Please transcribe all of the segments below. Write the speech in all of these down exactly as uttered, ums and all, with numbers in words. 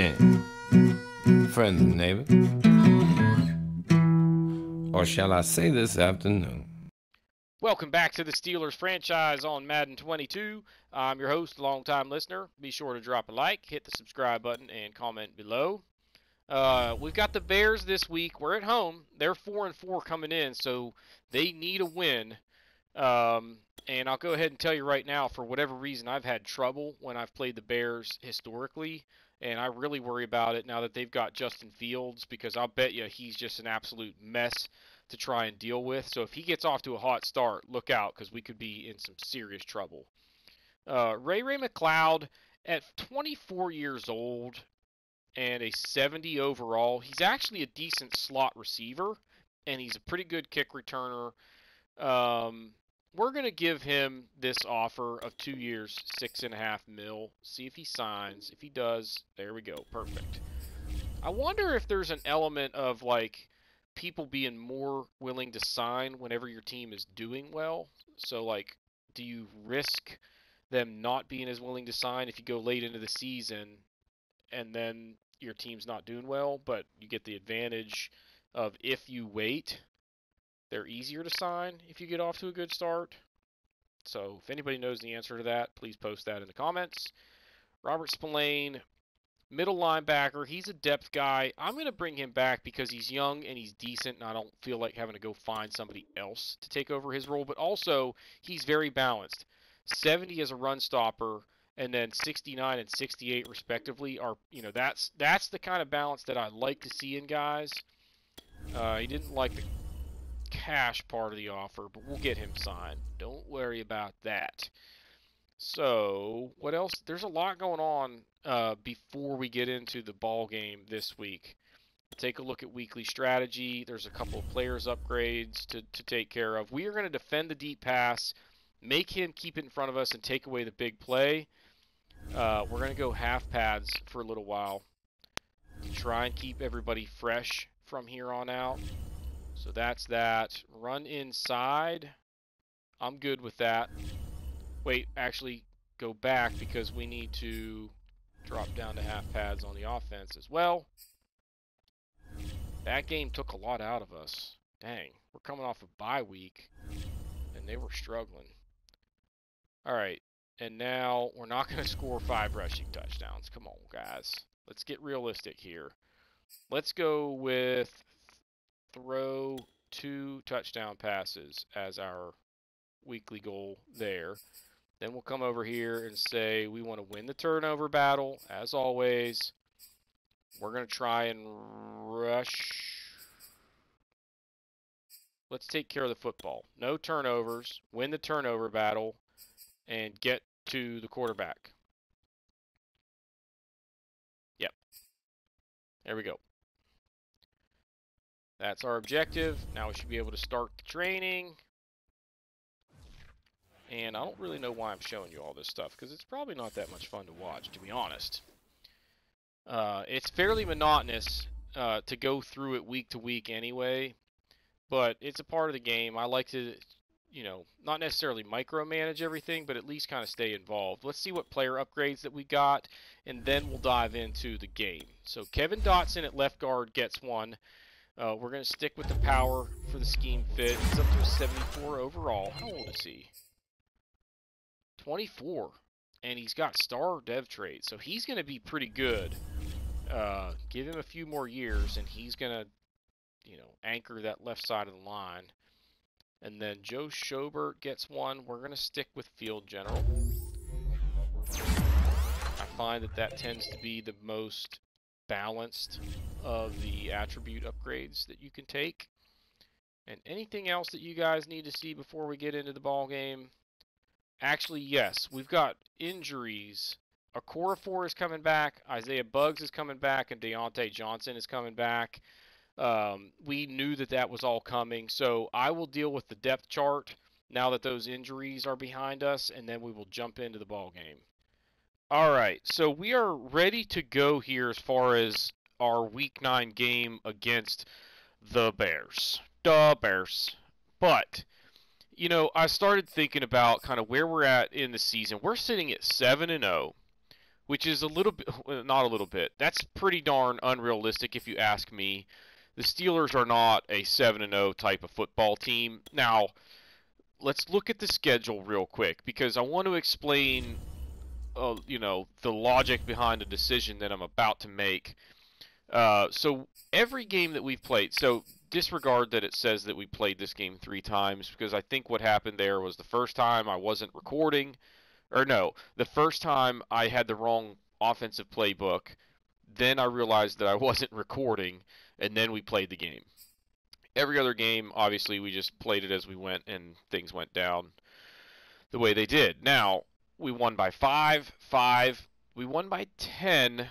then, friends and neighbors, or shall I say this afternoon? Welcome back to the Steelers franchise on Madden twenty-two. I'm your host, longtime listener. Be sure to drop a like, hit the subscribe button, and comment below. Uh, we've got the Bears this week. We're at home. They're four and four coming in, so they need a win. Um, and I'll go ahead and tell you right now, for whatever reason, I've had trouble when I've played the Bears historically, and I really worry about it now that they've got Justin Fields, because I'll bet you he's just an absolute mess to try and deal with. So if he gets off to a hot start, look out, because we could be in some serious trouble. Uh, Ray-Ray McCloud, at twenty-four years old and a seventy overall, he's actually a decent slot receiver, and he's a pretty good kick returner. Um, we're going to give him this offer of two years, six and a half mil. See if he signs. If he does, there we go. Perfect. I wonder if there's an element of, like, people being more willing to sign whenever your team is doing well. So, like, do you risk them not being as willing to sign if you go late into the season and then your team's not doing well, but you get the advantage of if you wait, they're easier to sign if you get off to a good start? So if anybody knows the answer to that, please post that in the comments. Robert Spillane, middle linebacker. He's a depth guy. I'm going to bring him back because he's young and he's decent, and I don't feel like having to go find somebody else to take over his role. But also, he's very balanced. seventy as a run stopper, and then sixty-nine and sixty-eight respectively are, you know, that's that's the kind of balance that I like to see in guys. Uh, he didn't like the cash part of the offer, but we'll get him signed. Don't worry about that. So, what else? There's a lot going on uh, before we get into the ball game this week. Take a look at weekly strategy. There's a couple of players upgrades to, to take care of. We are going to defend the deep pass, make him keep it in front of us, and take away the big play. Uh, we're going to go half pads for a little while to try and keep everybody fresh from here on out. So that's that. Run inside. I'm good with that. Wait, actually go back because we need to drop down to half pads on the offense as well. That game took a lot out of us. Dang, we're coming off a bye week, and they were struggling. All right, and now we're not going to score five rushing touchdowns. Come on, guys. Let's get realistic here. Let's go with throw two touchdown passes as our weekly goal there. Then we'll come over here and say we want to win the turnover battle. As always, we're going to try and rush. Let's take care of the football. No turnovers. Win the turnover battle and get to the quarterback. Yep. There we go. That's our objective. Now we should be able to start the training. And I don't really know why I'm showing you all this stuff, because it's probably not that much fun to watch, to be honest. Uh, it's fairly monotonous uh, to go through it week to week anyway, but it's a part of the game. I like to, you know, not necessarily micromanage everything, but at least kind of stay involved. Let's see what player upgrades that we got, and then we'll dive into the game. So Kevin Dotson at left guard gets one. Uh, we're going to stick with the power for the scheme fit. He's up to a seventy-four overall. How old is he? twenty-four. And he's got star dev traits, so he's going to be pretty good. Uh, give him a few more years, and he's going to, you know, anchor that left side of the line. And then Joe Schobert gets one. We're going to stick with field general. I find that that tends to be the most balanced of the attribute upgrades that you can take. And anything else that you guys need to see before we get into the ball game? Actually, yes, we've got injuries. Okorafor is coming back, Isaiah Bugs is coming back, and Deontay Johnson is coming back. Um, we knew that that was all coming, so I will deal with the depth chart now that those injuries are behind us, and then we will jump into the ball game. All right, so we are ready to go here as far as our Week nine game against the Bears. The Bears. But, you know, I started thinking about kind of where we're at in the season. We're sitting at seven and oh. which is a little bit, not a little bit, that's pretty darn unrealistic if you ask me. The Steelers are not a seven and oh type of football team. Now, let's look at the schedule real quick, because I want to explain, uh, you know, the logic behind the decision that I'm about to make. Uh, so every game that we've played, so disregard that it says that we played this game three times, because I think what happened there was the first time I wasn't recording, or no, the first time I had the wrong offensive playbook, then I realized that I wasn't recording, and then we played the game. Every other game, obviously, we just played it as we went, and things went down the way they did. Now, we won by five, five. We won by ten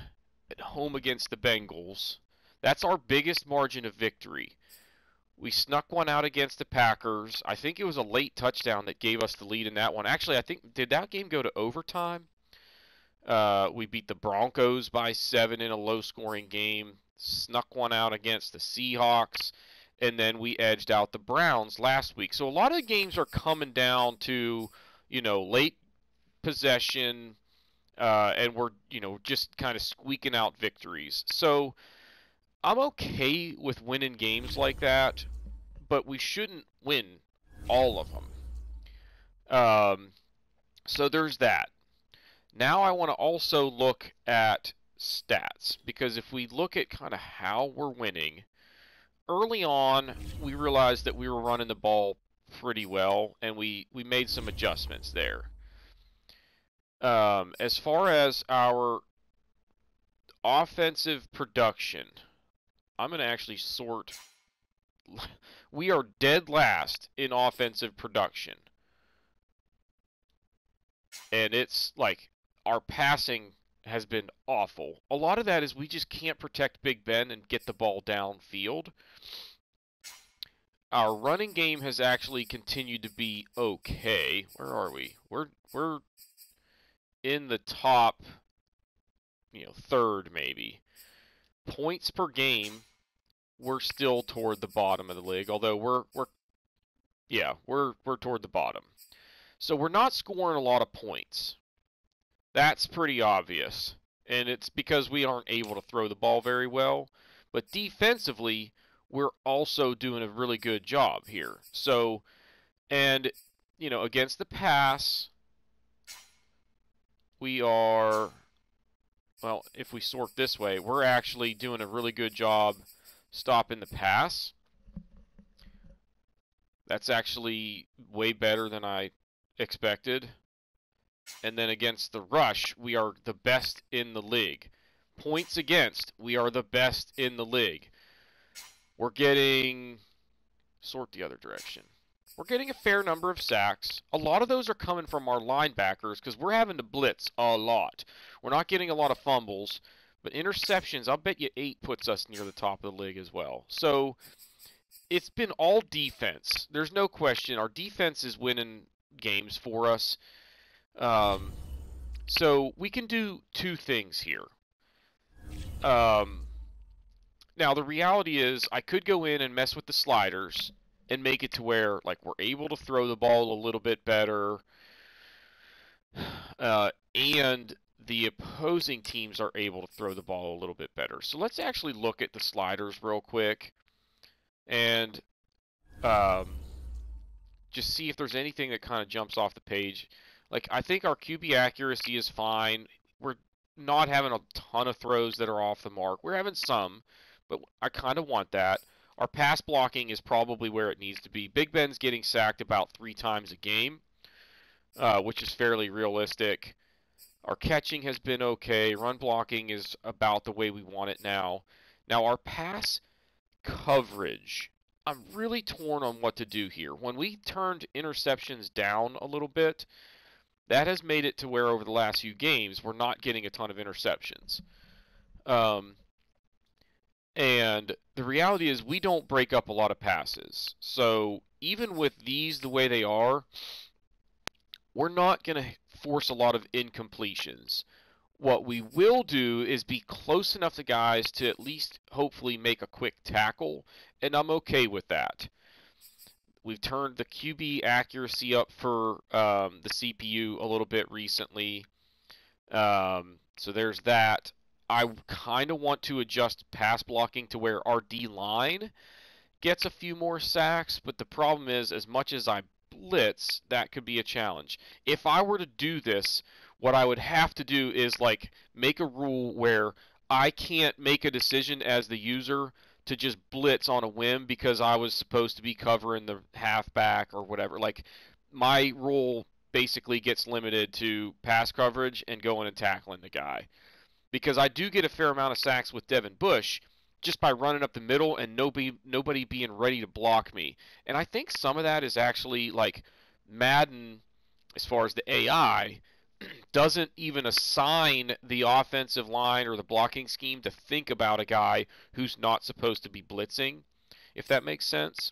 at home against the Bengals. That's our biggest margin of victory. We snuck one out against the Packers. I think it was a late touchdown that gave us the lead in that one. Actually, I think, did that game go to overtime? Uh, we beat the Broncos by seven in a low-scoring game, snuck one out against the Seahawks, and then we edged out the Browns last week. So a lot of the games are coming down to, you know, late possession, uh, and we're, you know, just kind of squeaking out victories. So I'm okay with winning games like that, but we shouldn't win all of them. Um, so there's that. Now I want to also look at stats, because if we look at kind of how we're winning, early on we realized that we were running the ball pretty well, and we, we made some adjustments there. Um, as far as our offensive production, I'm going to actually sort. We are dead last in offensive production. And it's like, our passing has been awful. A lot of that is we just can't protect Big Ben and get the ball downfield. Our running game has actually continued to be okay. Where are we? We're we're in the top, you know, third maybe. Points per game, we're still toward the bottom of the league, although we're we're yeah, we're we're toward the bottom. So we're not scoring a lot of points. That's pretty obvious. And it's because we aren't able to throw the ball very well. But defensively, we're also doing a really good job here. So, and, you know, against the pass, we are, well, if we sort this way, we're actually doing a really good job stopping the pass. That's actually way better than I expected. And then against the rush, we are the best in the league. Points against, we are the best in the league. We're getting, sort the other direction, we're getting a fair number of sacks. A lot of those are coming from our linebackers because we're having to blitz a lot. We're not getting a lot of fumbles, but interceptions, I'll bet you eight puts us near the top of the league as well. So it's been all defense. There's no question. Our defense is winning games for us. Um, so we can do two things here. Um, now the reality is I could go in and mess with the sliders and make it to where like we're able to throw the ball a little bit better, uh, and the opposing teams are able to throw the ball a little bit better. So let's actually look at the sliders real quick and, um, just see if there's anything that kind of jumps off the page. Like, I think our Q B accuracy is fine. We're not having a ton of throws that are off the mark. We're having some, but I kind of want that. Our pass blocking is probably where it needs to be. Big Ben's getting sacked about three times a game, uh, which is fairly realistic. Our catching has been okay. Run blocking is about the way we want it now. Now, our pass coverage, I'm really torn on what to do here. When we turned interceptions down a little bit, that has made it to where over the last few games, we're not getting a ton of interceptions. Um, and the reality is we don't break up a lot of passes. So even with these the way they are, we're not going to force a lot of incompletions. What we will do is be close enough to guys to at least hopefully make a quick tackle, and I'm okay with that. We've turned the Q B accuracy up for um, the C P U a little bit recently. Um, So there's that. I kind of want to adjust pass blocking to where our D-line gets a few more sacks, but the problem is, as much as I blitz, that could be a challenge. If I were to do this, what I would have to do is, like, make a rule where I can't make a decision as the user to just blitz on a whim because I was supposed to be covering the halfback or whatever. Like, my role basically gets limited to pass coverage and going and tackling the guy. Because I do get a fair amount of sacks with Devin Bush just by running up the middle and nobody nobody being ready to block me. And I think some of that is actually, like, Madden, as far as the A I, doesn't even assign the offensive line or the blocking scheme to think about a guy who's not supposed to be blitzing, if that makes sense.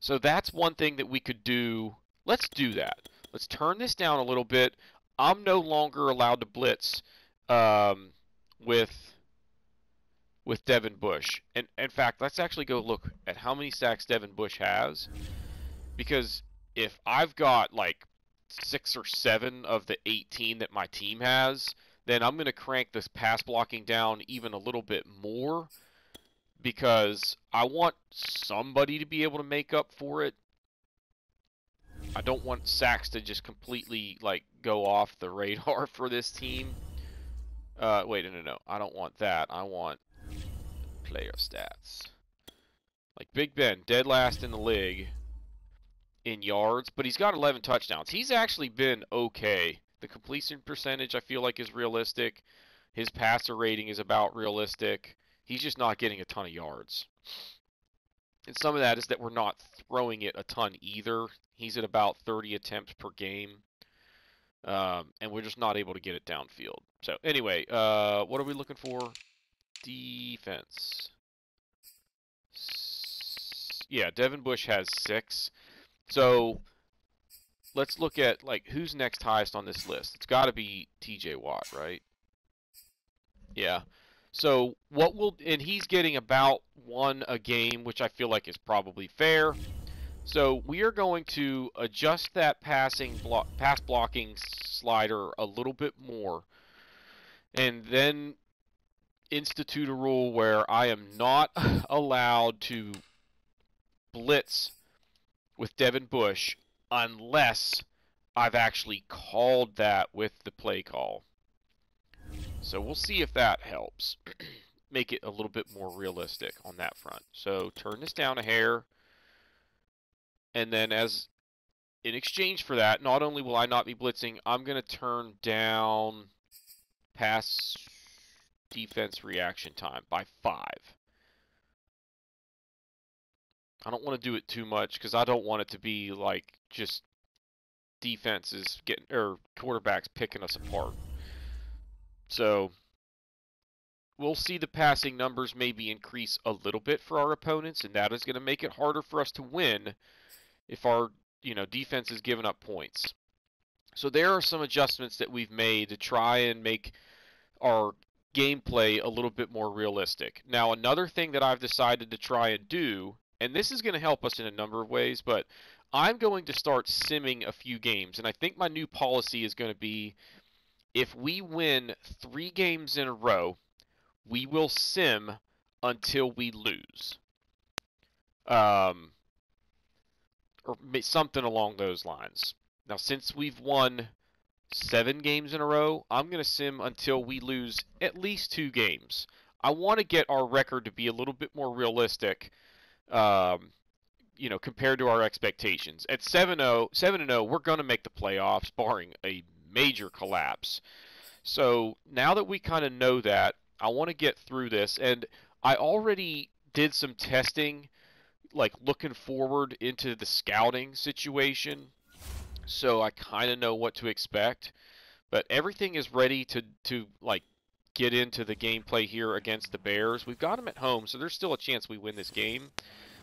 So that's one thing that we could do. Let's do that. Let's turn this down a little bit. I'm no longer allowed to blitz um, with with Devin Bush. And in fact, let's actually go look at how many sacks Devin Bush has, because if I've got like six or seven of the eighteen that my team has, then I'm going to crank this pass blocking down even a little bit more, because I want somebody to be able to make up for it. I don't want sacks to just completely, like, go off the radar for this team. Uh, wait, no, no, no. I don't want that. I want player stats. Like, Big Ben, dead last in the league in yards, but he's got eleven touchdowns. He's actually been okay. The completion percentage, I feel like, is realistic. His passer rating is about realistic. He's just not getting a ton of yards. And some of that is that we're not throwing it a ton either. He's at about thirty attempts per game. Um, and we're just not able to get it downfield. So anyway, uh, what are we looking for? Defense. S yeah, Devin Bush has six. So let's look at, like, who's next highest on this list. It's got to be T J Watt, right? Yeah. So what will, and he's getting about one a game, which I feel like is probably fair. So we are going to adjust that passing block, pass blocking slider a little bit more, and then institute a rule where I am not allowed to blitz with Devin Bush unless I've actually called that with the play call. So we'll see if that helps make it a little bit more realistic on that front. So turn this down a hair, and then as in exchange for that, not only will I not be blitzing, I'm going to turn down pass defense reaction time by five. I don't want to do it too much because I don't want it to be like just defenses getting, or quarterbacks picking us apart. So we'll see the passing numbers maybe increase a little bit for our opponents, and that is going to make it harder for us to win if our, you know, defense is giving up points. So there are some adjustments that we've made to try and make our gameplay a little bit more realistic. Now, another thing that I've decided to try and do, and this is going to help us in a number of ways, but I'm going to start simming a few games. And I think my new policy is going to be, if we win three games in a row, we will sim until we lose. Um, or something along those lines. Now, since we've won seven games in a row, I'm going to sim until we lose at least two games. I want to get our record to be a little bit more realistic, Um, you know, compared to our expectations. At seven and oh, we're going to make the playoffs, barring a major collapse. So now that we kind of know that, I want to get through this, and I already did some testing, like looking forward into the scouting situation, so I kind of know what to expect. But everything is ready to to like get into the gameplay here against the Bears. We've got them at home, so there's still a chance we win this game,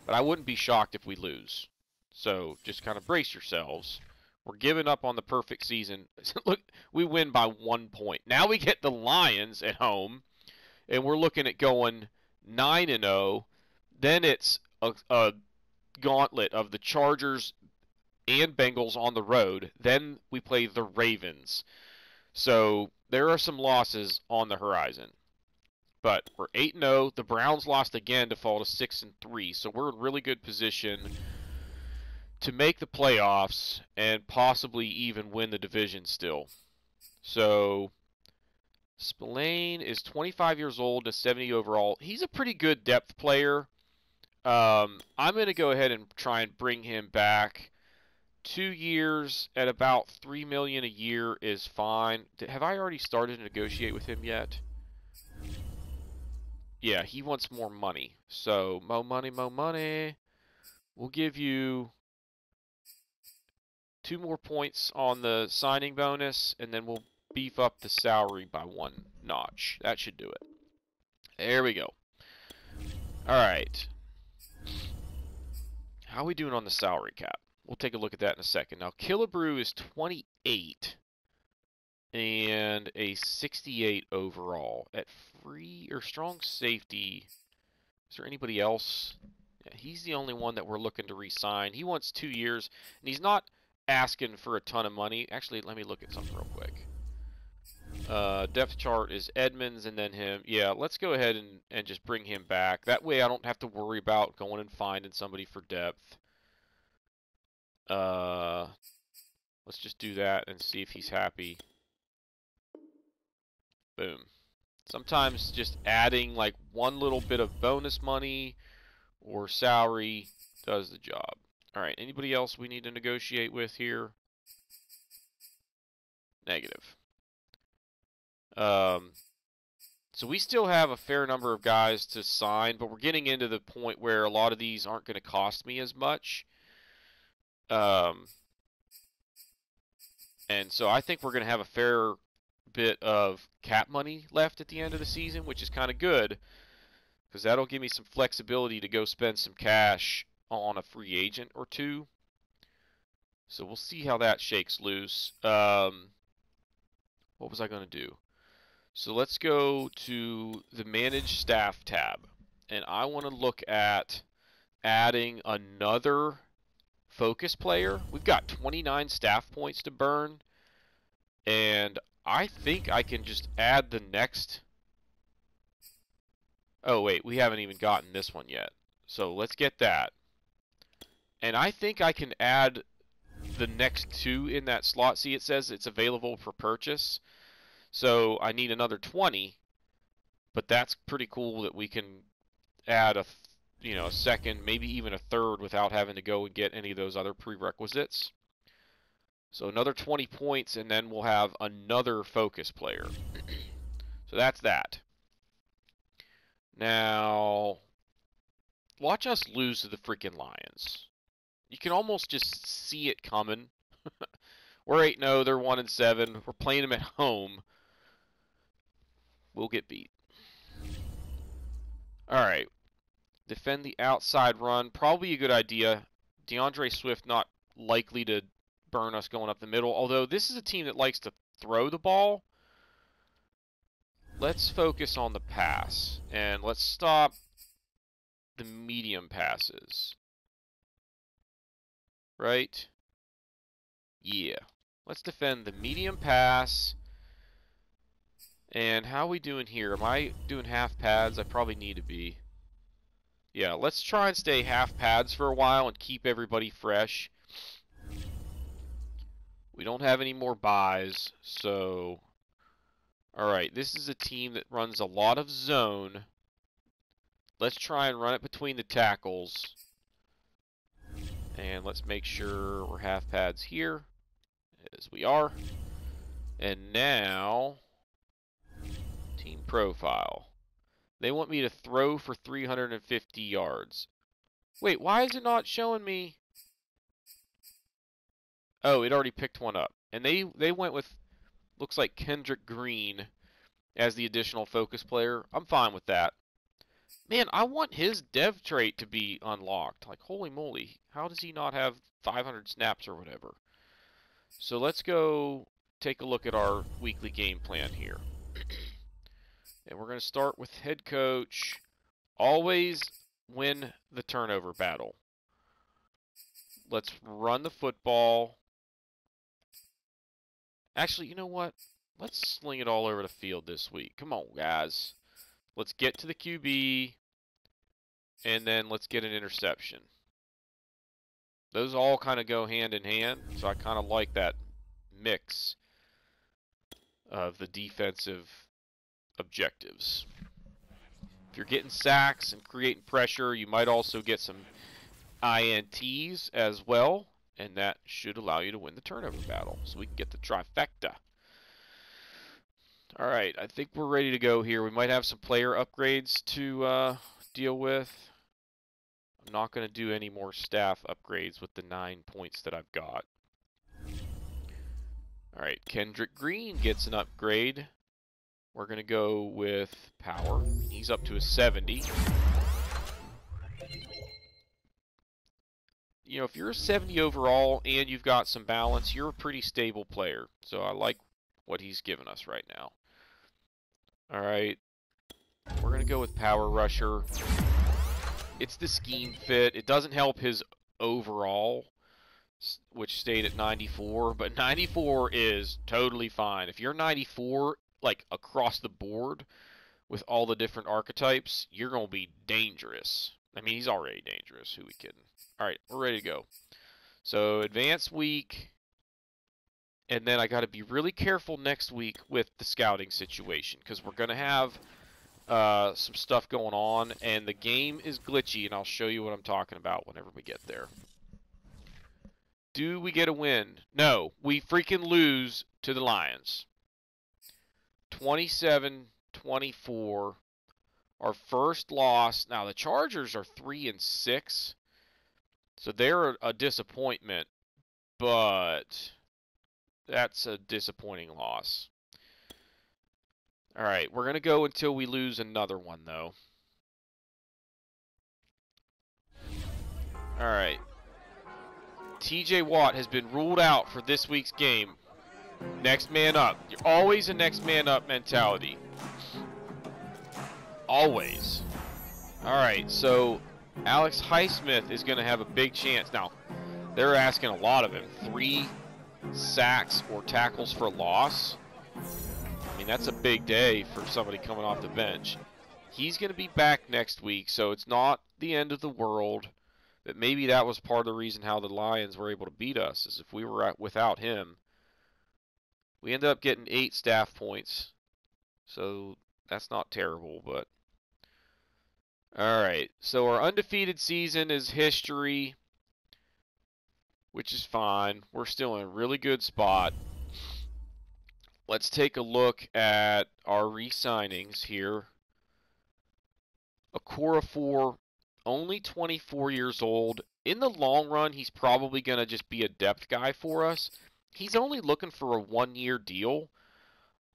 but I wouldn't be shocked if we lose. So just kind of brace yourselves. We're giving up on the perfect season. Look, we win by one point. Now we get the Lions at home, and we're looking at going nine and oh. Then it's a, a gauntlet of the Chargers and Bengals on the road. Then we play the Ravens. So there are some losses on the horizon. But we're eight and oh. The Browns lost again to fall to six and three. So we're in really good position to make the playoffs and possibly even win the division still. So Spillane is twenty-five years old and seventy overall. He's a pretty good depth player. Um, I'm going to go ahead and try and bring him back. Two years at about three million dollars a year is fine. Did, have I already started to negotiate with him yet? Yeah, he wants more money. So, mo money, mo money. We'll give you two more points on the signing bonus, and then we'll beef up the salary by one notch. That should do it. There we go. All right. How are we doing on the salary cap? We'll take a look at that in a second. Now, Killebrew is twenty-eight and a sixty-eight overall. At free or strong safety, is there anybody else? Yeah, he's the only one that we're looking to re-sign. He wants two years, and he's not asking for a ton of money. Actually, let me look at something real quick. Uh, depth chart is Edmonds and then him. Yeah, let's go ahead and, and just bring him back. That way I don't have to worry about going and finding somebody for depth. Uh, let's just do that and see if he's happy. Boom. Sometimes just adding like one little bit of bonus money or salary does the job. All right, anybody else we need to negotiate with here? Negative. Um, so we still have a fair number of guys to sign, but we're getting into the point where a lot of these aren't going to cost me as much. Um, and so I think we're going to have a fair bit of cap money left at the end of the season, which is kind of good because that'll give me some flexibility to go spend some cash on a free agent or two. So we'll see how that shakes loose. Um, what was I going to do? So let's go to the Manage Staff tab, and I want to look at adding another focus player. We've got twenty-nine staff points to burn, and I think I can just add the next... Oh, wait, we haven't even gotten this one yet. So let's get that. And I think I can add the next two in that slot. See, it says it's available for purchase. So I need another twenty, but that's pretty cool that we can add a, you know, a second, maybe even a third without having to go and get any of those other prerequisites. So another twenty points, and then we'll have another focus player. So that's that. Now, watch us lose to the freaking Lions. You can almost just see it coming. We're eight and oh, they're one and seven. We're playing them at home. We'll get beat. All right. Defend the outside run. Probably a good idea. DeAndre Swift not likely to burn us going up the middle. Although this is a team that likes to throw the ball. Let's focus on the pass. And let's stop the medium passes. Right? Yeah. Let's defend the medium pass. And how are we doing here? Am I doing half pads? I probably need to be. Yeah, let's try and stay half pads for a while and keep everybody fresh. We don't have any more buys, so... Alright, this is a team that runs a lot of zone. Let's try and run it between the tackles. And let's make sure we're half pads here, as we are. And now, team profile. They want me to throw for three hundred fifty yards. Wait, why is it not showing me? Oh, it already picked one up. And they, they went with, looks like Kendrick Green as the additional focus player. I'm fine with that. Man, I want his dev trait to be unlocked. Like, holy moly, how does he not have five hundred snaps or whatever? So let's go take a look at our weekly game plan here. And we're going to start with head coach. Always win the turnover battle. Let's run the football. Actually, you know what? Let's sling it all over the field this week. Come on, guys. Let's get to the Q B, and then let's get an interception. Those all kind of go hand in hand, so I kind of like that mix of the defensive objectives. If you're getting sacks and creating pressure, you might also get some I N Ts as well, and that should allow you to win the turnover battle, so we can get the trifecta. All right, I think we're ready to go here. We might have some player upgrades to uh, deal with. I'm not going to do any more staff upgrades with the nine points that I've got. All right, Kendrick Green gets an upgrade. We're going to go with power. He's up to a seventy. You know, if you're a seventy overall and you've got some balance, you're a pretty stable player. So I like what he's given us right now. All right. We're going to go with Power Rusher. It's the scheme fit. It doesn't help his overall, which stayed at ninety-four, but ninety-four is totally fine. If you're ninety-four, like across the board with all the different archetypes, you're going to be dangerous. I mean, he's already dangerous. Who we kidding? All right, we're ready to go. So advanced week, and then I got to be really careful next week with the scouting situation, because we're going to have uh, some stuff going on, and the game is glitchy, and I'll show you what I'm talking about whenever we get there. Do we get a win? No, we freaking lose to the Lions. twenty-seven twenty-four, our first loss. Now the Chargers are three and six, so they're a disappointment, but that's a disappointing loss. All right, we're gonna go until we lose another one, though. All right, T J Watt has been ruled out for this week's game. Next man up. You're always a next man up mentality. Always. Alright, so Alex Highsmith is going to have a big chance. Now, they're asking a lot of him. Three sacks or tackles for loss. I mean, that's a big day for somebody coming off the bench. He's going to be back next week, so it's not the end of the world. But maybe that was part of the reason how the Lions were able to beat us, is if we were without him. We ended up getting eight staff points, so that's not terrible, but... Alright, so our undefeated season is history, which is fine. We're still in a really good spot. Let's take a look at our re-signings here. Okorafor, only twenty-four years old. In the long run, he's probably going to just be a depth guy for us. He's only looking for a one-year deal.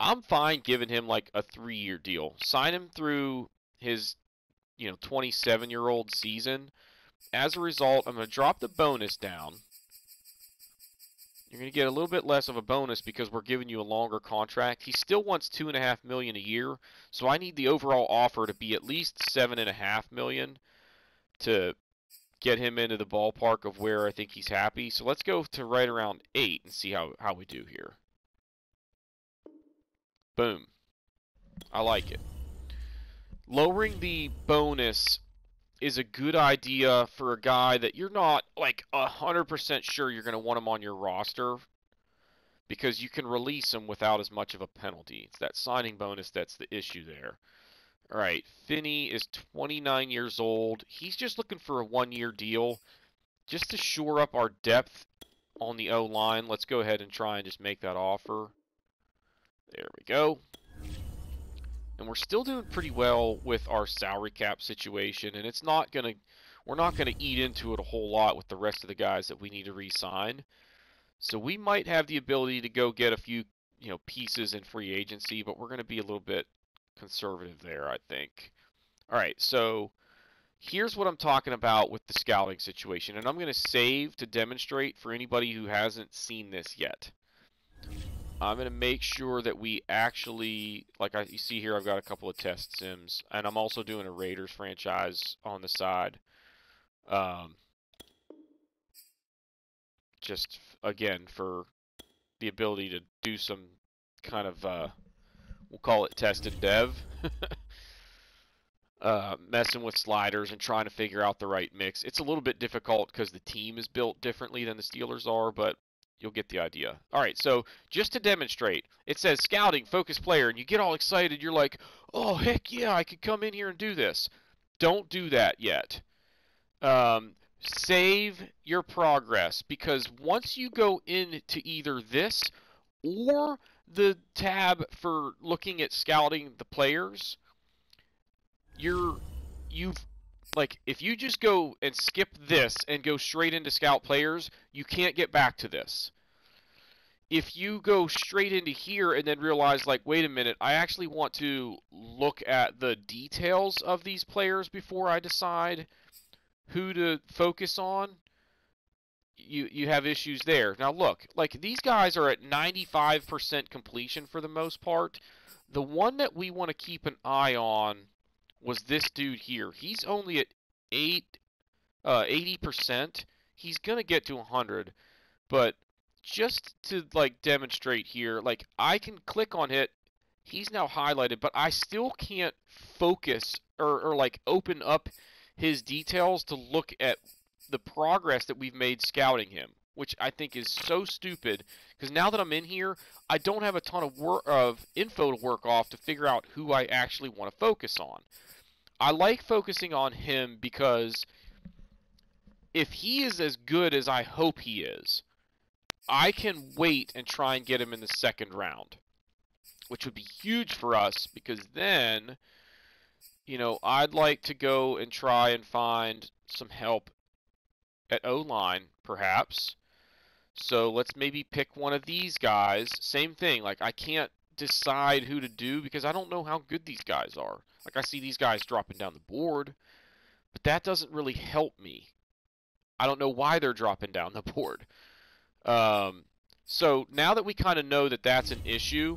I'm fine giving him like a three-year deal. Sign him through his, you know, twenty-seven-year-old season. As a result, I'm going to drop the bonus down. You're going to get a little bit less of a bonus because we're giving you a longer contract. He still wants two and a half million a year, so I need the overall offer to be at least seven and a half million to get him into the ballpark of where I think he's happy. So let's go to right around eight and see how, how we do here. Boom. I like it. Lowering the bonus is a good idea for a guy that you're not like one hundred percent sure you're going to want him on your roster, because you can release him without as much of a penalty. It's that signing bonus that's the issue there. All right, Finney is twenty-nine years old. He's just looking for a one-year deal. Just to shore up our depth on the O-line, let's go ahead and try and just make that offer. There we go. And we're still doing pretty well with our salary cap situation, and it's not gonna, we're not going to eat into it a whole lot with the rest of the guys that we need to re-sign. So we might have the ability to go get a few, you know, pieces in free agency, but we're going to be a little bit conservative there, I think. All right, so here's what I'm talking about with the scouting situation, and I'm going to save to demonstrate for anybody who hasn't seen this yet. I'm going to make sure that we actually, like I, you see here, I've got a couple of test sims, and I'm also doing a Raiders franchise on the side. Um, just, again, for the ability to do some kind of, uh, we'll call it tested Dev. uh, messing with sliders and trying to figure out the right mix. It's a little bit difficult because the team is built differently than the Steelers are, but you'll get the idea. All right, so just to demonstrate, it says scouting, focus player, and you get all excited. You're like, oh, heck yeah, I could come in here and do this. Don't do that yet. Um, save your progress, because once you go into either this or the tab for looking at scouting the players, you're, you've, like, if you just go and skip this and go straight into scout players, you can't get back to this. If you go straight into here and then realize, like, wait a minute, I actually want to look at the details of these players before I decide who to focus on, you you have issues there. Now look, like, these guys are at ninety-five percent completion for the most part. The one that we want to keep an eye on was this dude here. He's only at eight, uh, eighty percent. He's going to get to one hundred. But just to, like, demonstrate here, like, I can click on it. He's now highlighted, but I still can't focus or, or like, open up his details to look at the progress that we've made scouting him, which I think is so stupid, because now that I'm in here, I don't have a ton of, wor of info to work off to figure out who I actually want to focus on. I like focusing on him because if he is as good as I hope he is, I can wait and try and get him in the second round, which would be huge for us, because then, you know, I'd like to go and try and find some help at O-line, perhaps. So let's maybe pick one of these guys. Same thing. Like, I can't decide who to do because I don't know how good these guys are. Like, I see these guys dropping down the board, but that doesn't really help me. I don't know why they're dropping down the board. Um, so now that we kind of know that that's an issue,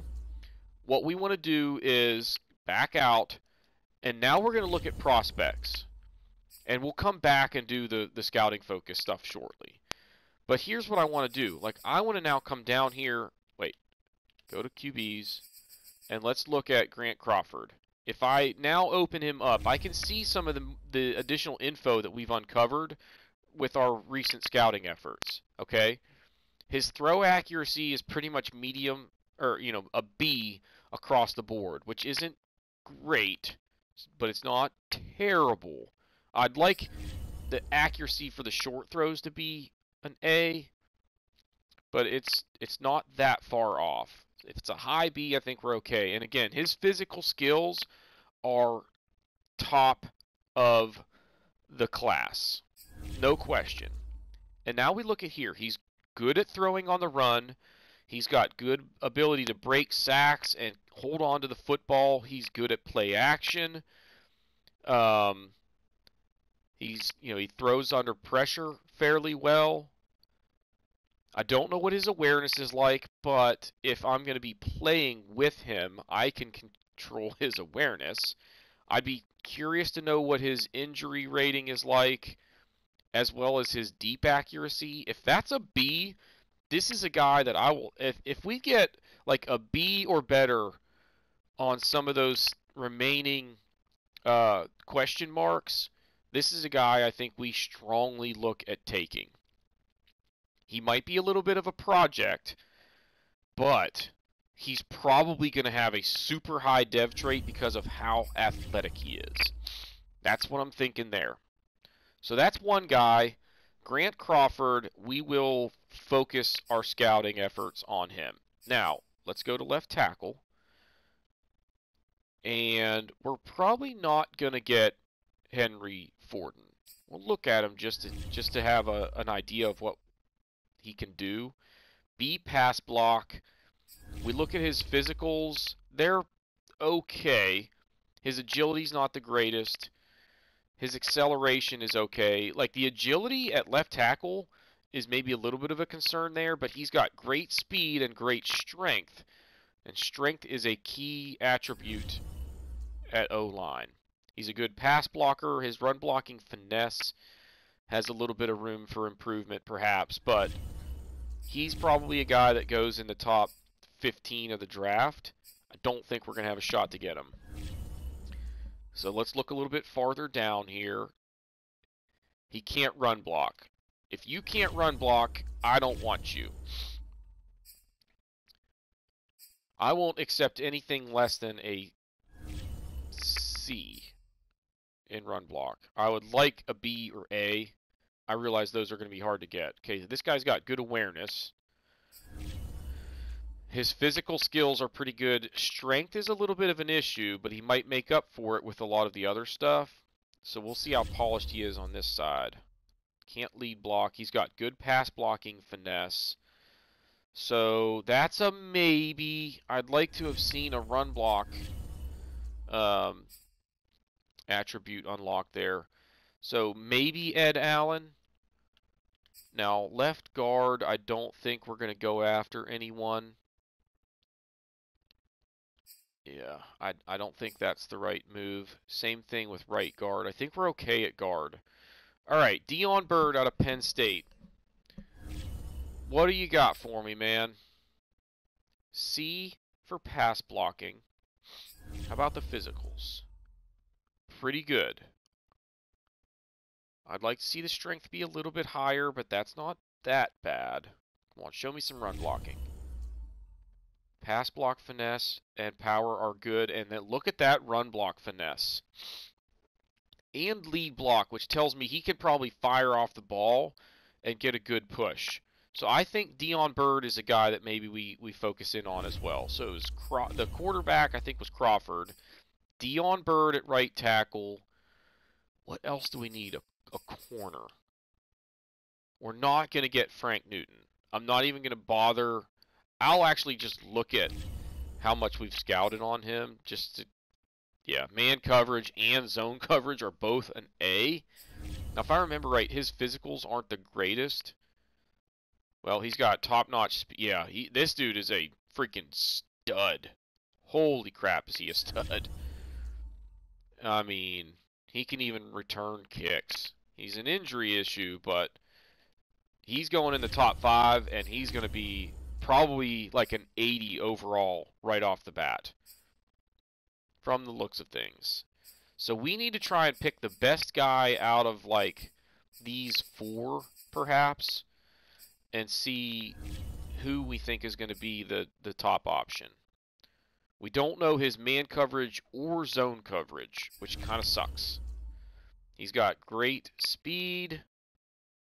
what we want to do is back out. And now we're going to look at prospects. And we'll come back and do the, the scouting focus stuff shortly. But here's what I want to do. Like, I want to now come down here. Wait. Go to Q Bs. And let's look at Grant Crawford. If I now open him up, I can see some of the, the additional info that we've uncovered with our recent scouting efforts. Okay? His throw accuracy is pretty much medium, or, you know, a B across the board, which isn't great, but it's not terrible. I'd like the accuracy for the short throws to be an A, but it's it's not that far off. If it's a high B, I think we're okay. And again, his physical skills are top of the class. No question. And now we look at here. He's good at throwing on the run. He's got good ability to break sacks and hold on to the football. He's good at play action. Um, he's, you know, he throws under pressure fairly well. I don't know what his awareness is like, but if I'm going to be playing with him, I can control his awareness. I'd be curious to know what his injury rating is like, as well as his deep accuracy. If that's a B, this is a guy that I will, if, if we get like a B or better on some of those remaining uh, question marks, this is a guy I think we strongly look at taking. He might be a little bit of a project, but he's probably going to have a super high dev trait because of how athletic he is. That's what I'm thinking there. So that's one guy. Grant Crawford, we will focus our scouting efforts on him. Now, let's go to left tackle. And we're probably not going to get Henry Forden. We'll look at him just to, just to have a, an idea of what he can do. B pass block. We look at his physicals. They're okay. His agility's not the greatest. His acceleration is okay. Like, the agility at left tackle is maybe a little bit of a concern there, but he's got great speed and great strength. And strength is a key attribute at O-line. He's a good pass blocker. His run blocking finesse has a little bit of room for improvement, perhaps, but he's probably a guy that goes in the top fifteen of the draft, I don't think we're going to have a shot to get him. So let's look a little bit farther down here. He can't run block. If you can't run block, I don't want you. I won't accept anything less than a C in run block. I would like a B or A. I realize those are going to be hard to get. Okay, this guy's got good awareness. His physical skills are pretty good. Strength is a little bit of an issue, but he might make up for it with a lot of the other stuff. So we'll see how polished he is on this side. Can't lead block. He's got good pass blocking finesse. So that's a maybe. I'd like to have seen a run block um, attribute unlocked there. So maybe Ed Allen. Now, left guard, I don't think we're going to go after anyone. Yeah, I, I don't think that's the right move. Same thing with right guard. I think we're okay at guard. All right, Dion Bird out of Penn State. What do you got for me, man? C for pass blocking. How about the physicals? Pretty good. I'd like to see the strength be a little bit higher, but that's not that bad. Come on, show me some run blocking. Pass block finesse and power are good, and then look at that run block finesse. And lead block, which tells me he could probably fire off the ball and get a good push. So I think Dion Bird is a guy that maybe we, we focus in on as well. So it was Craw the quarterback, I think, was Crawford. Dion Bird at right tackle. What else do we need? A, a corner. We're not going to get Frank Newton. I'm not even going to bother... I'll actually just look at how much we've scouted on him. Just to, yeah, man coverage and zone coverage are both an A. Now, if I remember right, his physicals aren't the greatest. Well, he's got top-notch speed. Yeah, he, this dude is a freaking stud. Holy crap, is he a stud? I mean, he can even return kicks. He's an injury issue, but he's going in the top five, and he's going to be... probably like an eighty overall right off the bat from the looks of things. So we need to try and pick the best guy out of like these four perhaps and see who we think is going to be the, the top option. We don't know his man coverage or zone coverage, which kind of sucks. He's got great speed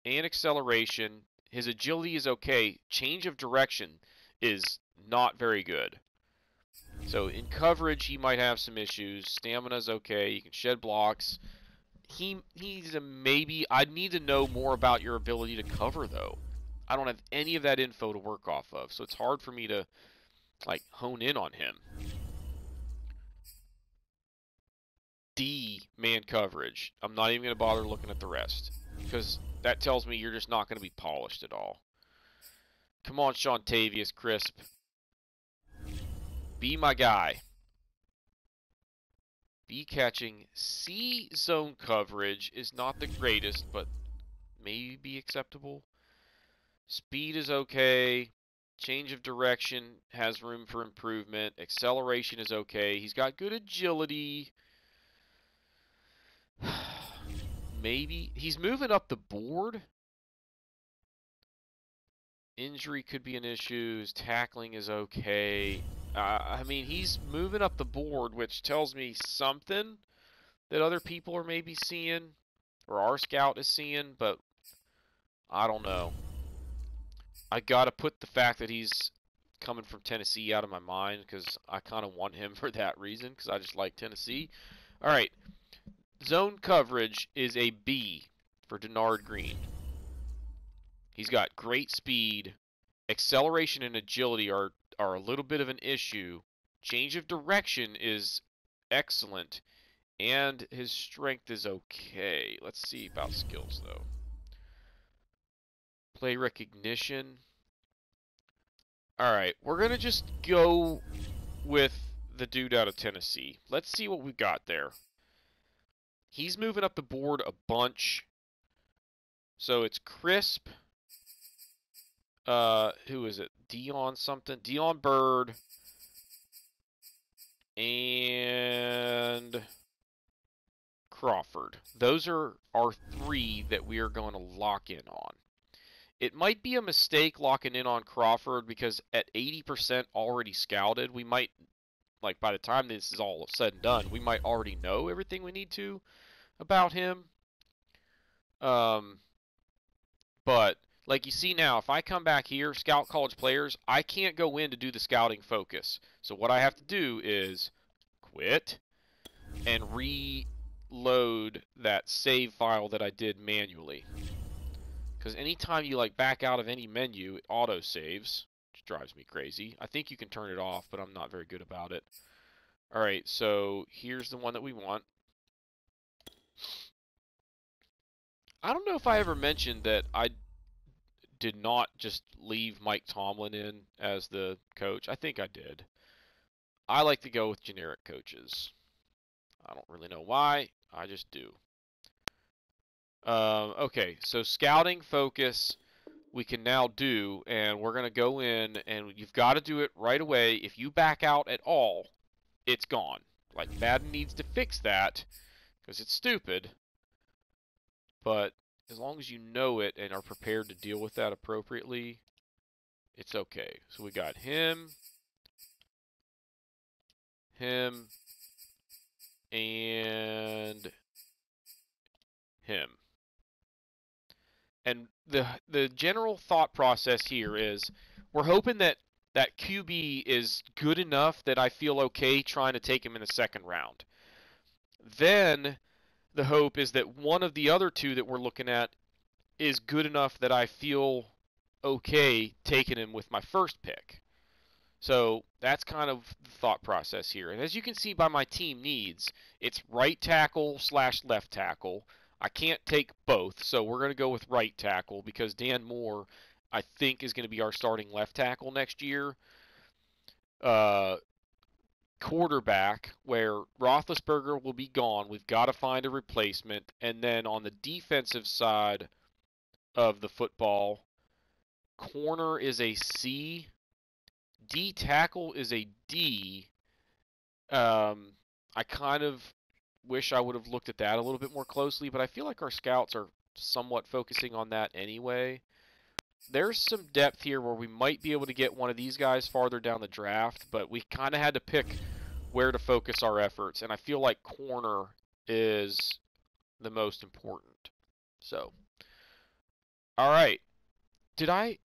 and acceleration. His agility is okay. Change of direction is not very good. So in coverage, he might have some issues. Stamina is okay. You can shed blocks. He He's a maybe. I need to know more about your ability to cover, though. I don't have any of that info to work off of, so it's hard for me to like hone in on him. D, man coverage. I'm not even going to bother looking at the rest because... that tells me you're just not going to be polished at all. Come on, Shantavious Crisp. Be my guy. B catching. C zone coverage is not the greatest, but maybe acceptable. Speed is okay. Change of direction has room for improvement. Acceleration is okay. He's got good agility. Maybe. He's moving up the board. Injury could be an issue. His tackling is okay. Uh, I mean, he's moving up the board, which tells me something that other people are maybe seeing, or our scout is seeing, but I don't know. I gotta put the fact that he's coming from Tennessee out of my mind, because I kind of want him for that reason, because I just like Tennessee. All right. Zone coverage is a B for Denard Green. He's got great speed. Acceleration and agility are, are a little bit of an issue. Change of direction is excellent. And his strength is okay. Let's see about skills, though. Play recognition. Alright, we're going to just go with the dude out of Tennessee. Let's see what we got there. He's moving up the board a bunch. So it's Crisp, Uh, who is it? Dion something? Dion Bird. And Crawford. Those are our three that we are going to lock in on. It might be a mistake locking in on Crawford because at eighty percent already scouted, we might, like by the time this is all said and done, we might already know everything we need to about him. Um, but like you see now, if I come back here, scout college players, I can't go in to do the scouting focus. So what I have to do is quit and reload that save file that I did manually. Because anytime you like back out of any menu, it auto saves, which drives me crazy. I think you can turn it off, but I'm not very good about it. All right, so here's the one that we want. I don't know if I ever mentioned that I did not just leave Mike Tomlin in as the coach. I think I did. I like to go with generic coaches. I don't really know why. I just do. Um, okay, so scouting focus we can now do, and we're going to go in, and you've got to do it right away. If you back out at all, it's gone. Like, Madden needs to fix that because it's stupid. But as long as you know it and are prepared to deal with that appropriately, it's okay. So we got him, him, and him. And the the general thought process here is we're hoping that that Q B is good enough that I feel okay trying to take him in the second round. Then the hope is that one of the other two that we're looking at is good enough that I feel okay taking him with my first pick. So that's kind of the thought process here. And as you can see by my team needs, it's right tackle slash left tackle. I can't take both, so we're going to go with right tackle because Dan Moore, I think, is going to be our starting left tackle next year. Uh, quarterback, where Roethlisberger will be gone. We've got to find a replacement. And then on the defensive side of the football, corner is a C, D tackle is a D. Um, I kind of wish I would have looked at that a little bit more closely, but I feel like our scouts are somewhat focusing on that anyway. There's some depth here where we might be able to get one of these guys farther down the draft, but we kind of had to pick where to focus our efforts, and I feel like corner is the most important. So, all right. Did I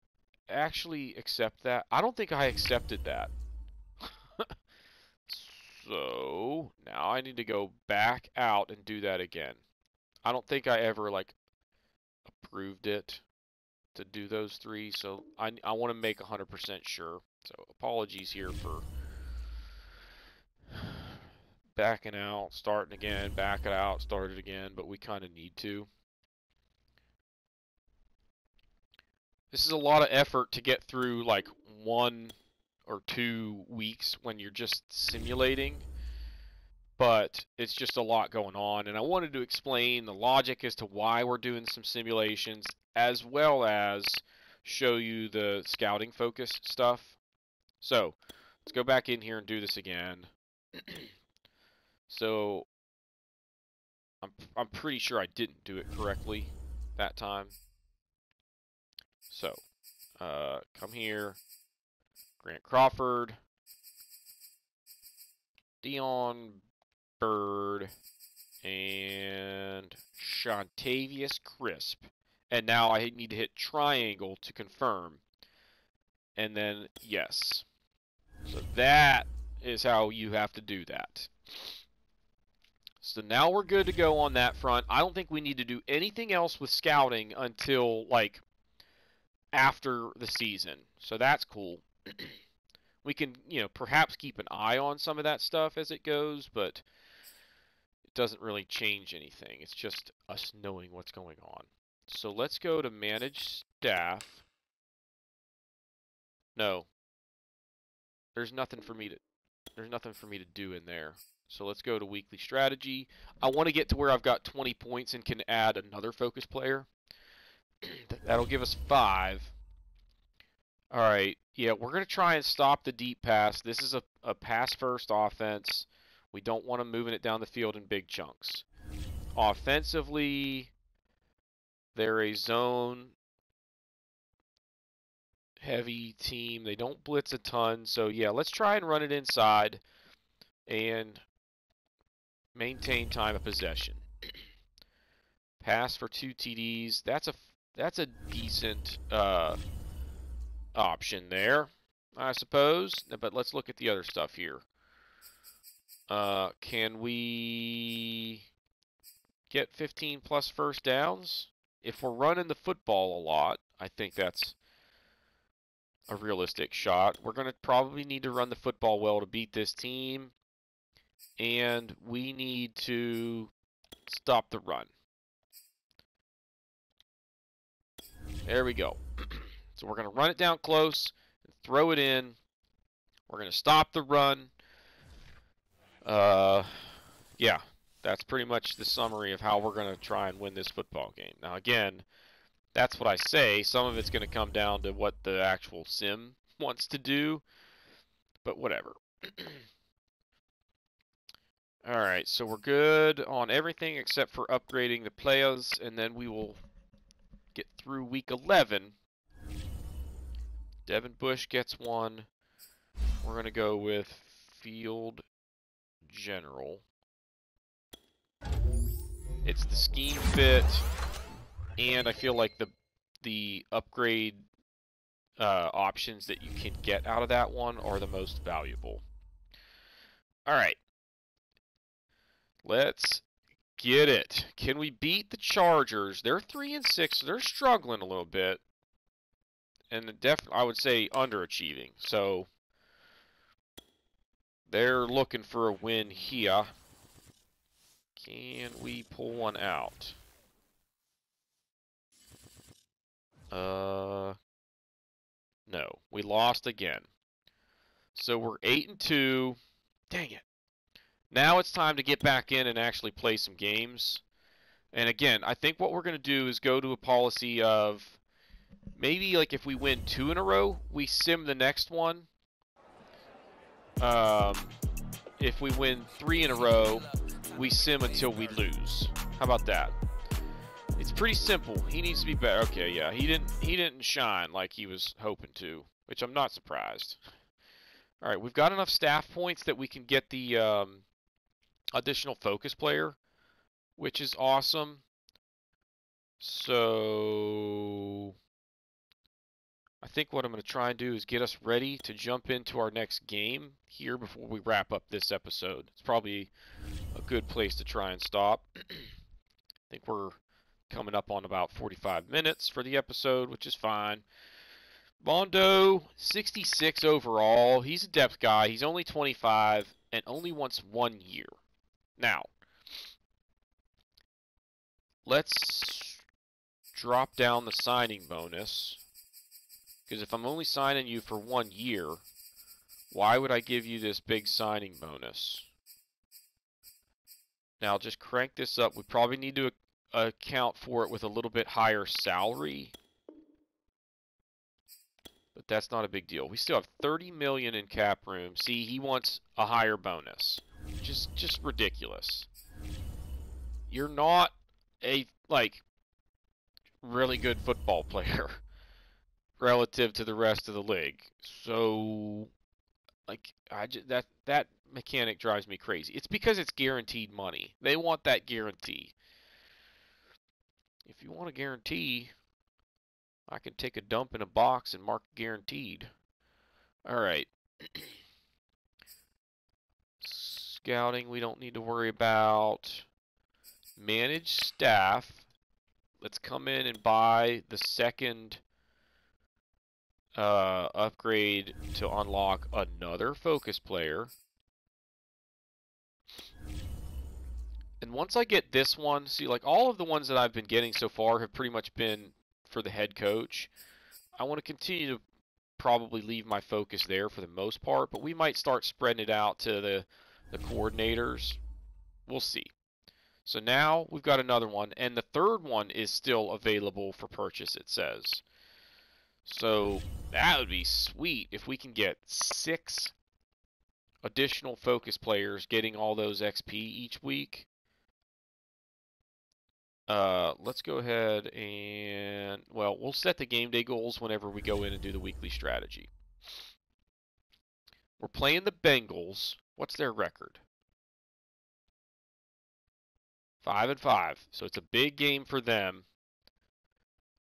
actually accept that? I don't think I accepted that. So now I need to go back out and do that again. I don't think I ever like approved it to do those three, so I, I want to make one hundred percent sure. So apologies here for backing out, starting again, back it out, start it again, but we kind of need to. This is a lot of effort to get through like one or two weeks when you're just simulating, but it's just a lot going on, and I wanted to explain the logic as to why we're doing some simulations as well as show you the scouting focused stuff. So let's go back in here and do this again. So I'm, I'm pretty sure I didn't do it correctly that time. So uh, come here, Grant Crawford, Dion Bird, and Shantavious Crisp. And now I need to hit triangle to confirm. And then yes. So that is how you have to do that. So now we're good to go on that front. I don't think we need to do anything else with scouting until like after the season. So that's cool. We can, you know, perhaps keep an eye on some of that stuff as it goes, but it doesn't really change anything. It's just us knowing what's going on. So let's go to manage staff. No. There's nothing for me to there's nothing for me to do in there. So let's go to weekly strategy. I want to get to where I've got twenty points and can add another focus player. That'll give us five. All right. Yeah, we're going to try and stop the deep pass. This is a, a pass-first offense. We don't want them moving it down the field in big chunks. Offensively, they're a zone-heavy team. They don't blitz a ton. So, yeah, let's try and run it inside and maintain time of possession. Pass for two T Ds. That's a that's a decent uh, option there, I suppose. But let's look at the other stuff here. Uh, can we get fifteen plus first downs? If we're running the football a lot, I think that's a realistic shot. We're going to probably need to run the football well to beat this team. And we need to stop the run. There we go. So we're going to run it down close and throw it in. We're going to stop the run. Uh, yeah, that's pretty much the summary of how we're going to try and win this football game. Now, again, that's what I say. Some of it's going to come down to what the actual sim wants to do, but whatever. All right, so we're good on everything except for upgrading the players, and then we will get through week eleven. Devin Bush gets one. We're going to go with Field General. It's the scheme fit, and I feel like the the upgrade uh, options that you can get out of that one are the most valuable. All right. Let's get it. Can we beat the Chargers? They're three and six. So they're struggling a little bit, and definitely I would say underachieving. So they're looking for a win here. Can we pull one out? Uh, no, we lost again. So we're eight and two. Dang it. Now it's time to get back in and actually play some games. And again, I think what we're going to do is go to a policy of maybe like if we win two in a row, we sim the next one. Um, if we win three in a row, we sim until we lose. How about that? It's pretty simple. He needs to be better. Okay, yeah, he didn't he didn't shine like he was hoping to, which I'm not surprised. All right, we've got enough staff points that we can get the Um, additional focus player, which is awesome. So I think what I'm going to try and do is get us ready to jump into our next game here before we wrap up this episode. It's probably a good place to try and stop. I think we're coming up on about forty-five minutes for the episode, which is fine. Mondo, sixty-six overall. He's a depth guy. He's only twenty-five and only wants one year. Now, let's drop down the signing bonus, because if I'm only signing you for one year, why would I give you this big signing bonus? Now, just crank this up. We probably need to account for it with a little bit higher salary, but that's not a big deal. We still have thirty million dollars in cap room. See, he wants a higher bonus. Just, just ridiculous. You're not a, like, really good football player relative to the rest of the league. So, like, I just, that, that mechanic drives me crazy. It's because it's guaranteed money. They want that guarantee. If you want a guarantee, I can take a dump in a box and mark guaranteed. All right. Scouting, we don't need to worry about. Manage staff. Let's come in and buy the second uh, upgrade to unlock another focus player. And once I get this one, see, like all of the ones that I've been getting so far have pretty much been for the head coach. I want to continue to probably leave my focus there for the most part, but we might start spreading it out to the the coordinators. We'll see. So now we've got another one, and the third one is still available for purchase, it says. So that would be sweet if we can get six additional focus players getting all those X P each week. Uh, let's go ahead and, well, we'll set the game day goals whenever we go in and do the weekly strategy. We're playing the Bengals. What's their record? Five and five. So it's a big game for them.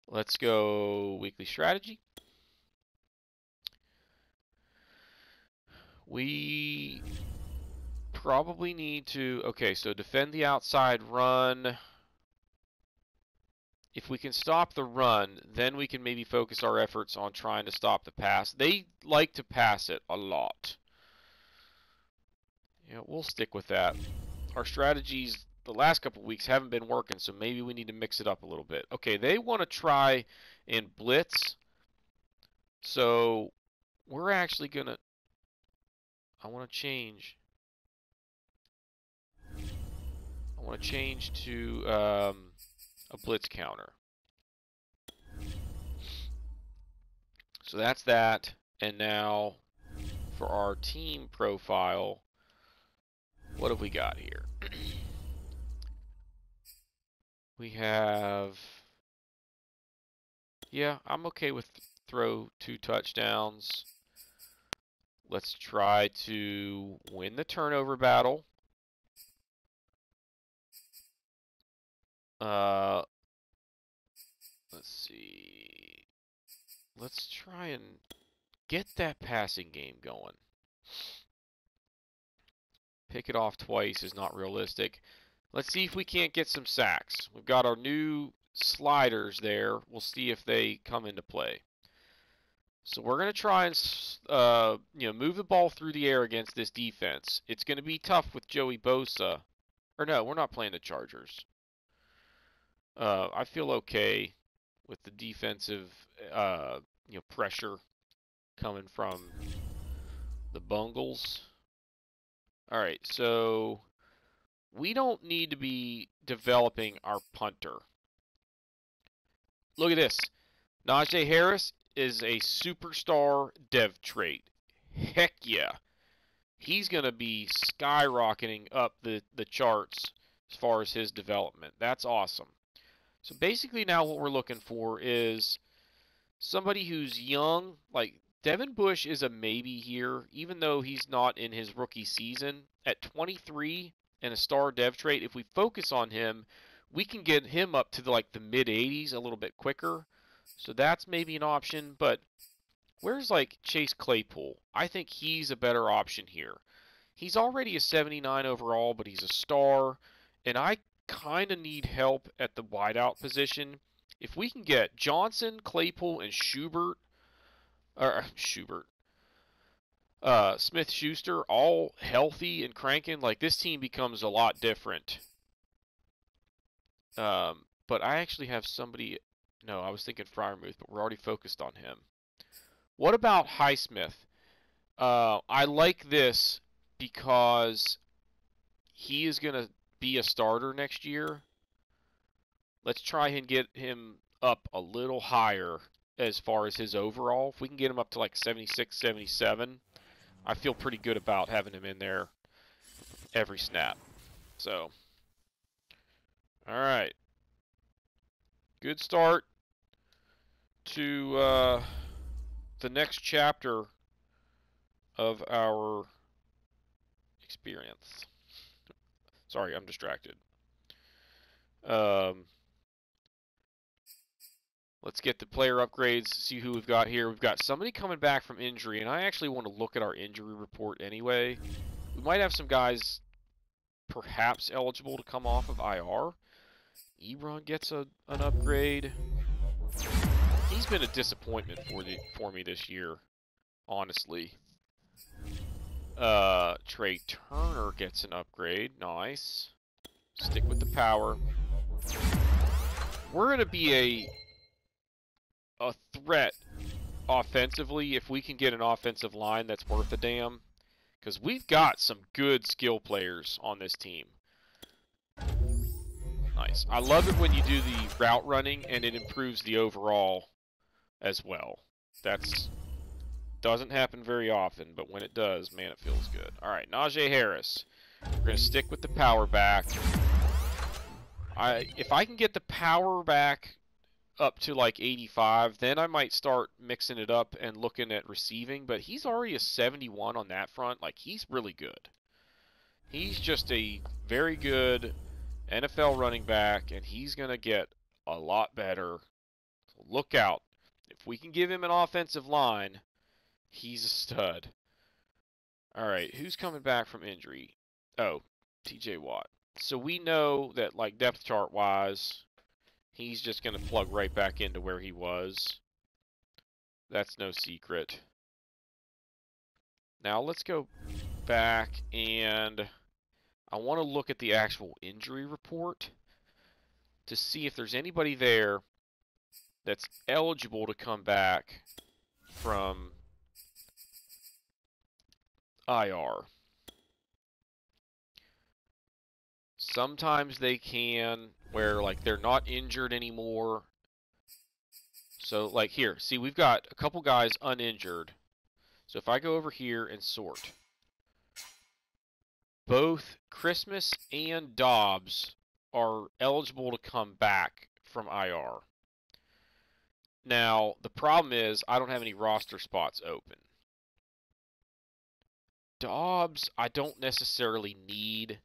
Let's go weekly strategy. We probably need to, okay, so defend the outside run. If we can stop the run, then we can maybe focus our efforts on trying to stop the pass. They like to pass it a lot. Yeah, we'll stick with that. Our strategies the last couple weeks haven't been working, so maybe we need to mix it up a little bit. Okay, they want to try and blitz. So we're actually going to... I want to change. I want to change to... Um, a blitz counter. So that's that. And now for our team profile, what have we got here? We have, yeah, I'm okay with throw two touchdowns. Let's try to win the turnover battle. Uh, let's see. Let's try and get that passing game going. Pick it off twice is not realistic. Let's see if we can't get some sacks. We've got our new sliders there. We'll see if they come into play. So we're going to try and uh, you know, move the ball through the air against this defense. It's going to be tough with Joey Bosa. Or no, we're not playing the Chargers. Uh, I feel okay with the defensive, uh, you know, pressure coming from the Bengals. All right, so we don't need to be developing our punter. Look at this. Najee Harris is a superstar dev trait. Heck yeah. He's going to be skyrocketing up the, the charts as far as his development. That's awesome. So basically now what we're looking for is somebody who's young. Like Devin Bush is a maybe here, even though he's not in his rookie season. At twenty-three and a star dev trait, if we focus on him, we can get him up to the, like the mid eighties a little bit quicker. So that's maybe an option. But where's like Chase Claypool? I think he's a better option here. He's already a seventy-nine overall, but he's a star. And I kind of need help at the wideout position. If we can get Johnson, Claypool, and Schobert, or Schobert, uh, Smith-Schuster all healthy and cranking, like this team becomes a lot different. Um, but I actually have somebody. No, I was thinking Fryermuth, but we're already focused on him. What about Highsmith? Uh, I like this because he is going to be a starter next year. Let's try and get him up a little higher as far as his overall. If we can get him up to like seventy-six, seventy-seven, I feel pretty good about having him in there every snap. So, all right. Good start to uh, the next chapter of our experience. Sorry, I'm distracted. Um, let's get the player upgrades, see who we've got here. We've got somebody coming back from injury, and I actually want to look at our injury report anyway. We might have some guys perhaps eligible to come off of I R. Ebron gets a, an upgrade. He's been a disappointment for, the, for me this year, honestly. Uh, Trey Turner gets an upgrade. Nice. Stick with the power. We're going to be a, a threat offensively if we can get an offensive line that's worth a damn. Because we've got some good skill players on this team. Nice. I love it when you do the route running and it improves the overall as well. That's doesn't happen very often, but when it does, man, it feels good. All right, Najee Harris. We're gonna stick with the power back. I if I can get the power back up to like eighty-five, then I might start mixing it up and looking at receiving, but he's already a seventy-one on that front. Like, he's really good. He's just a very good N F L running back, and he's going to get a lot better. So look out. If we can give him an offensive line, he's a stud. All right, who's coming back from injury? Oh, T J Watt. So we know that, like, depth chart-wise, he's just going to plug right back into where he was. That's no secret. Now let's go back, and I want to look at the actual injury report to see if there's anybody there that's eligible to come back from I R. Sometimes they can, where, like, they're not injured anymore. So, like, here, see, we've got a couple guys uninjured. So if I go over here and sort, both Christmas and Dobbs are eligible to come back from I R. Now, the problem is I don't have any roster spots open. Dobbs, I don't necessarily need,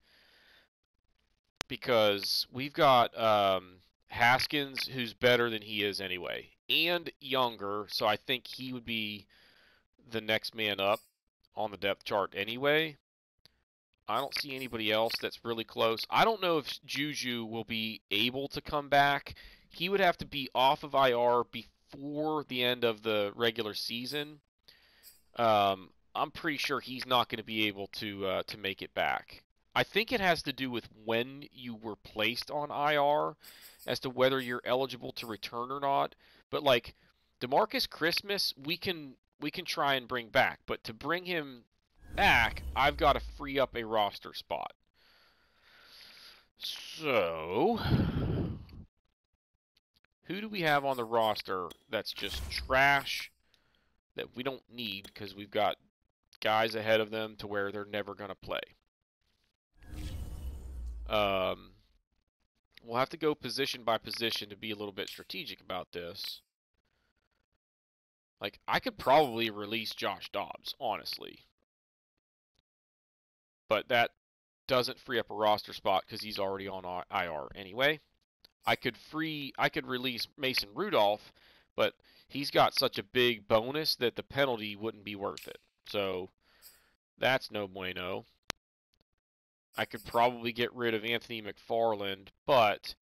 because we've got um, Haskins, who's better than he is anyway, and younger, so I think he would be the next man up on the depth chart anyway. I don't see anybody else that's really close. I don't know if Juju will be able to come back. He would have to be off of I R before the end of the regular season. Um, I'm pretty sure he's not going to be able to uh, to make it back. I think it has to do with when you were placed on I R as to whether you're eligible to return or not. But, like, DeMarcus Christmas, we can we can try and bring back. But to bring him back, I've got to free up a roster spot. So, who do we have on the roster that's just trash that we don't need because we've got guys ahead of them to where they're never going to play? Um, we'll have to go position by position to be a little bit strategic about this. Like, I could probably release Josh Dobbs, honestly. But that doesn't free up a roster spot because he's already on I R anyway. I could free, I could release Mason Rudolph, but he's got such a big bonus that the penalty wouldn't be worth it. So, that's no bueno. I could probably get rid of Anthony McFarland, but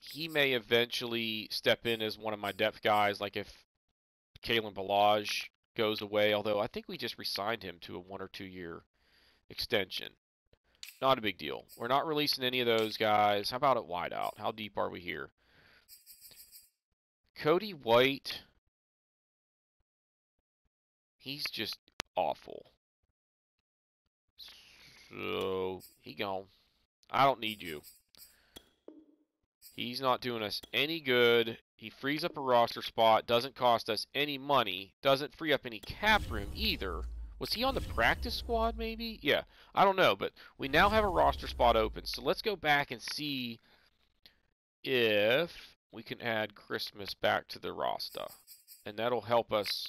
he may eventually step in as one of my depth guys, like if Kalen Ballage goes away, although I think we just re-signed him to a one- or two-year extension. Not a big deal. We're not releasing any of those guys. How about at wideout? How deep are we here? Cody White, he's just awful. So, he gone. I don't need you. He's not doing us any good. He frees up a roster spot. Doesn't cost us any money. Doesn't free up any cap room either. Was he on the practice squad maybe? Yeah. I don't know, but we now have a roster spot open. So let's go back and see if we can add Christmas back to the roster. And that'll help us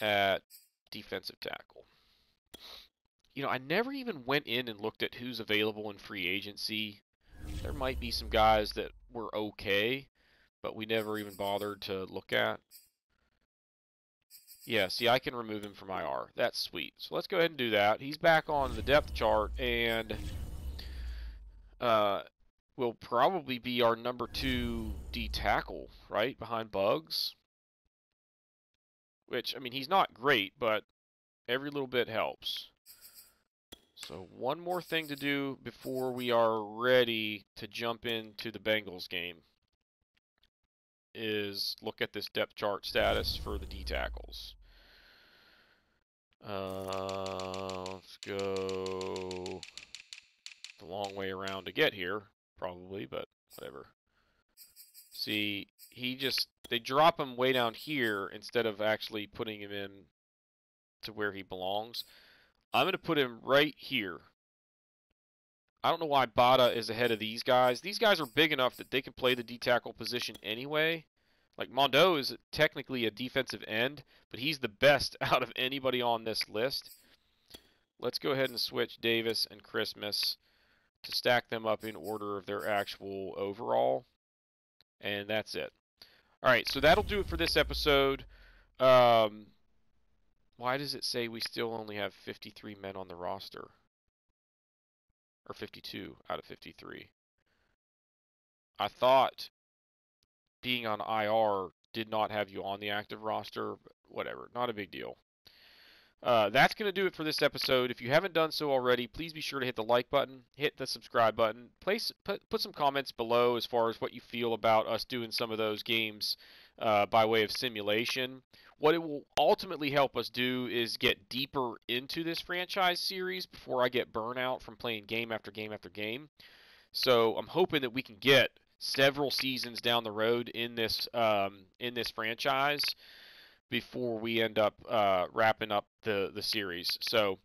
at defensive tackle. You know, I never even went in and looked at who's available in free agency. There might be some guys that were okay, but we never even bothered to look at. Yeah, see, I can remove him from I R. That's sweet. So let's go ahead and do that. He's back on the depth chart, and uh, will probably be our number two D tackle, right, behind Bugs. Which, I mean, he's not great, but every little bit helps. So one more thing to do before we are ready to jump into the Bengals game is look at this depth chart status for the D tackles. Uh, let's go the long way around to get here, probably, but whatever. See, he just, they drop him way down here instead of actually putting him in to where he belongs. I'm going to put him right here. I don't know why Bata is ahead of these guys. These guys are big enough that they can play the D-tackle position anyway. Like, Mondo is technically a defensive end, but he's the best out of anybody on this list. Let's go ahead and switch Davis and Christmas to stack them up in order of their actual overall. And that's it. All right, so that'll do it for this episode. Um, why does it say we still only have fifty-three men on the roster? Or fifty-two out of fifty-three? I thought being on I R did not have you on the active roster, but whatever, not a big deal. Uh, that's going to do it for this episode. If you haven't done so already, please be sure to hit the like button, hit the subscribe button, place, put, put some comments below as far as what you feel about us doing some of those games uh, by way of simulation. What it will ultimately help us do is get deeper into this franchise series before I get burnout from playing game after game after game. So I'm hoping that we can get several seasons down the road in this, um, in this franchise before we end up uh, wrapping up the, the series. So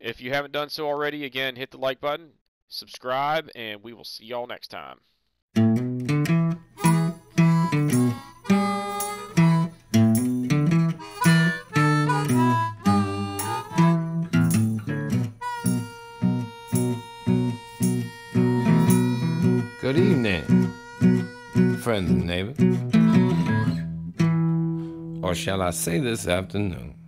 if you haven't done so already, again, hit the like button, subscribe, and we will see y'all next time. Good evening, friends and neighbors. Or shall I say this afternoon?